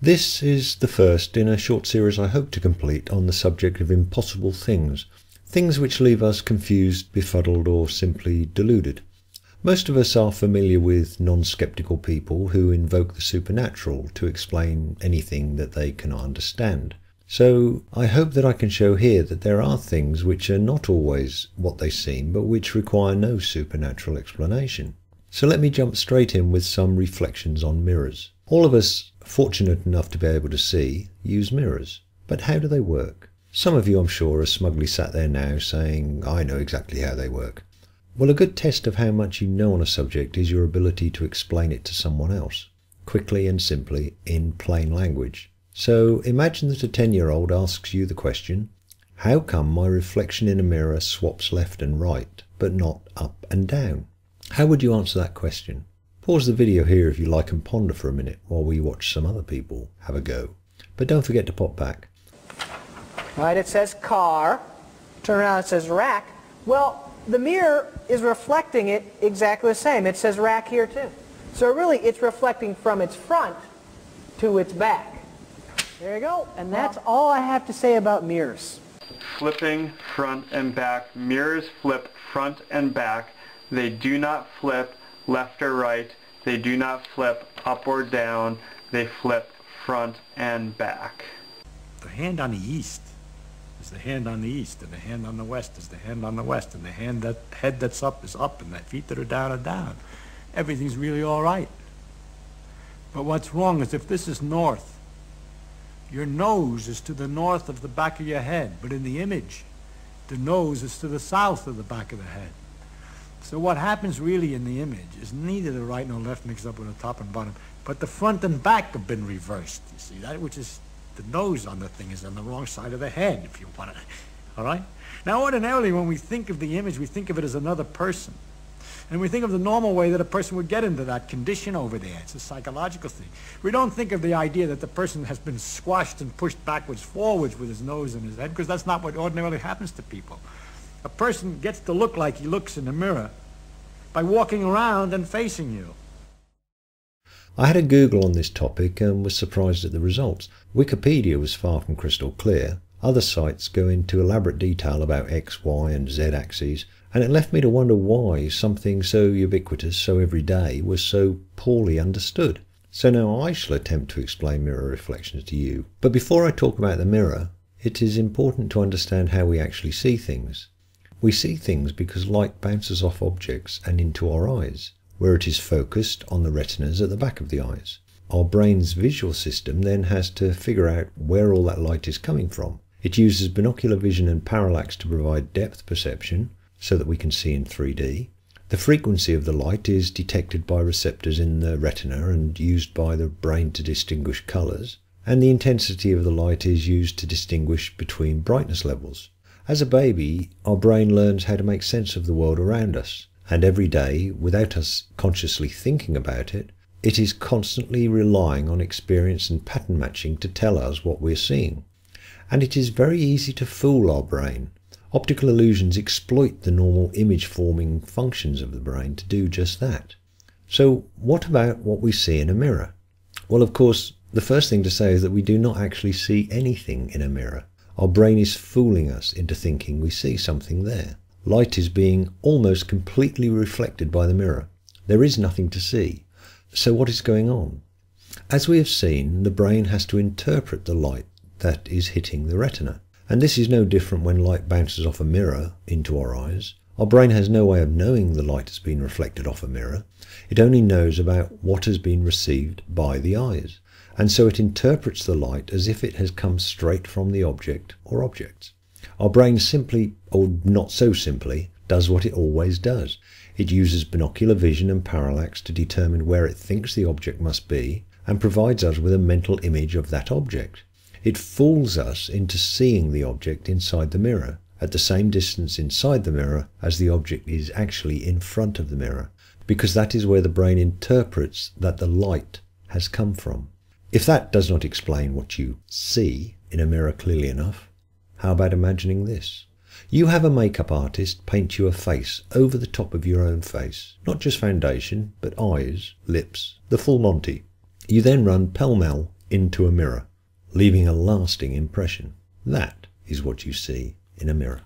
This is the first in a short series I hope to complete on the subject of impossible things, things which leave us confused, befuddled, or simply deluded. Most of us are familiar with non-skeptical people who invoke the supernatural to explain anything that they cannot understand. So I hope that I can show here that there are things which are not always what they seem, but which require no supernatural explanation. So let me jump straight in with some reflections on mirrors. All of us, fortunate enough to be able to see, use mirrors. But how do they work? Some of you, I'm sure, are smugly sat there now saying, I know exactly how they work. Well, a good test of how much you know on a subject is your ability to explain it to someone else, quickly and simply, in plain language. So imagine that a 10-year-old asks you the question, how come my reflection in a mirror swaps left and right, but not up and down? How would you answer that question? Pause the video here if you like and ponder for a minute while we watch some other people have a go. But don't forget to pop back. Right, it says car. Turn around, it says rack. Well, the mirror is reflecting it exactly the same. It says rack here too. So really, it's reflecting from its front to its back. There you go. And that's all I have to say about mirrors. Flipping front and back. Mirrors flip front and back. They do not flip left or right. They do not flip up or down. They flip front and back. The hand on the east is the hand on the east, and the hand on the west is the hand on the west, and the head that's up is up, and the feet that are down. Everything's really all right. But what's wrong is if this is north, your nose is to the north of the back of your head, but in the image, the nose is to the south of the back of the head. So what happens really in the image is neither the right nor left mixed up with the top and bottom, but the front and back have been reversed. You see, that which is the nose on the thing is on the wrong side of the head, if you want to. All right? Now, ordinarily, when we think of the image, we think of it as another person. And we think of the normal way that a person would get into that condition over there. It's a psychological thing. We don't think of the idea that the person has been squashed and pushed backwards, forwards with his nose and his head, because that's not what ordinarily happens to people. A person gets to look like he looks in the mirror by walking around and facing you. I had a Google on this topic and was surprised at the results. Wikipedia was far from crystal clear. Other sites go into elaborate detail about X, Y, and Z axes, and it left me to wonder why something so ubiquitous, so everyday, was so poorly understood. So now I shall attempt to explain mirror reflections to you. But before I talk about the mirror, it is important to understand how we actually see things. We see things because light bounces off objects and into our eyes, where it is focused on the retinas at the back of the eyes. Our brain's visual system then has to figure out where all that light is coming from. It uses binocular vision and parallax to provide depth perception so that we can see in 3D. The frequency of the light is detected by receptors in the retina and used by the brain to distinguish colors, and the intensity of the light is used to distinguish between brightness levels. As a baby, our brain learns how to make sense of the world around us, and every day, without us consciously thinking about it, it is constantly relying on experience and pattern matching to tell us what we're seeing. And it is very easy to fool our brain. Optical illusions exploit the normal image-forming functions of the brain to do just that. So what about what we see in a mirror? Well, of course, the first thing to say is that we do not actually see anything in a mirror. Our brain is fooling us into thinking we see something there. Light is being almost completely reflected by the mirror. There is nothing to see. So what is going on? As we have seen, the brain has to interpret the light that is hitting the retina. And this is no different when light bounces off a mirror into our eyes. Our brain has no way of knowing the light has been reflected off a mirror. It only knows about what has been received by the eyes. And so it interprets the light as if it has come straight from the object or objects. Our brain simply, or not so simply, does what it always does. It uses binocular vision and parallax to determine where it thinks the object must be and provides us with a mental image of that object. It fools us into seeing the object inside the mirror, at the same distance inside the mirror as the object is actually in front of the mirror, because that is where the brain interprets that the light has come from. If that does not explain what you see in a mirror clearly enough, how about imagining this? You have a makeup artist paint you a face over the top of your own face. Not just foundation, but eyes, lips, the full Monty. You then run pell-mell into a mirror, leaving a lasting impression. That is what you see in a mirror.